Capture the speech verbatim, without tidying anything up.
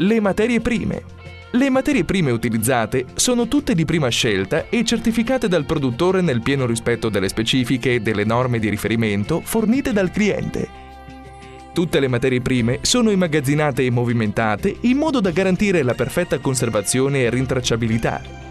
Le materie prime. Le materie prime utilizzate sono tutte di prima scelta e certificate dal produttore nel pieno rispetto delle specifiche e delle norme di riferimento fornite dal cliente. Tutte le materie prime sono immagazzinate e movimentate in modo da garantire la perfetta conservazione e rintracciabilità.